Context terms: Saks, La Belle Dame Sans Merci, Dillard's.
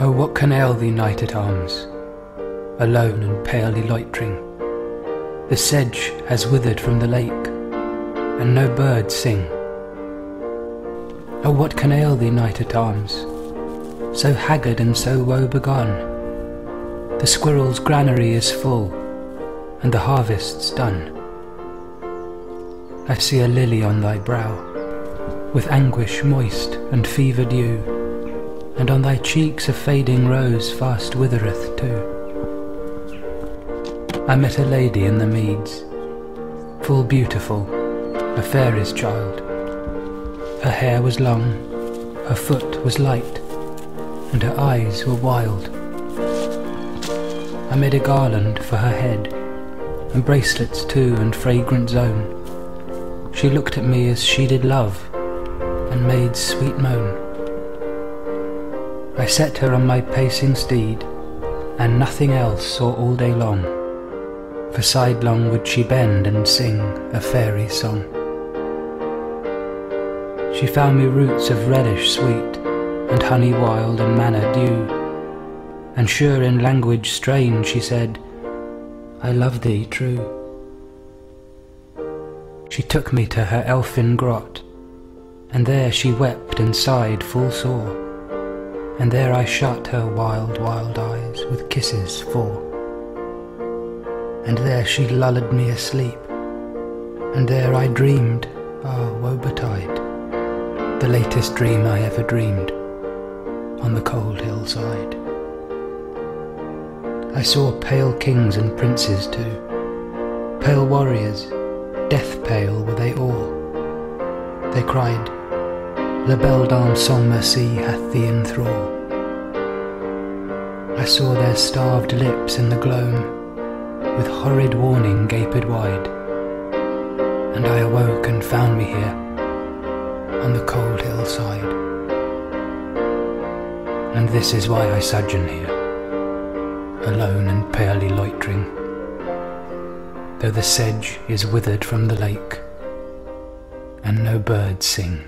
Oh, what can ail thee, knight at arms, alone and palely loitering? The sedge has withered from the lake, and no birds sing. Oh, what can ail thee, knight at arms, so haggard and so woebegone? The squirrel's granary is full, and the harvest's done. I see a lily on thy brow, with anguish moist and fever dew, and on thy cheeks a fading rose fast withereth too. I met a lady in the meads, full beautiful, a fairy's child. Her hair was long, her foot was light, and her eyes were wild. I made a garland for her head, and bracelets too, and fragrant zone. She looked at me as she did love, and made sweet moan. I set her on my pacing steed, and nothing else saw all day long, for sidelong would she bend and sing a fairy song. She found me roots of relish sweet, and honey wild and manna dew, and sure in language strange she said, I love thee true. She took me to her elfin grot, and there she wept and sighed full sore, and there I shut her wild, wild eyes with kisses four. And there she lulled me asleep, and there I dreamed, ah, woe betide, the latest dream I ever dreamed, on the cold hillside. I saw pale kings and princes too, pale warriors, death pale were they all. They cried, La Belle Dame Sans Merci hath thee in thrall. I saw their starved lips in the gloam, with horrid warning gaped wide, and I awoke and found me here, on the cold hillside. And this is why I sojourn here, alone and palely loitering, though the sedge is withered from the lake, and no birds sing.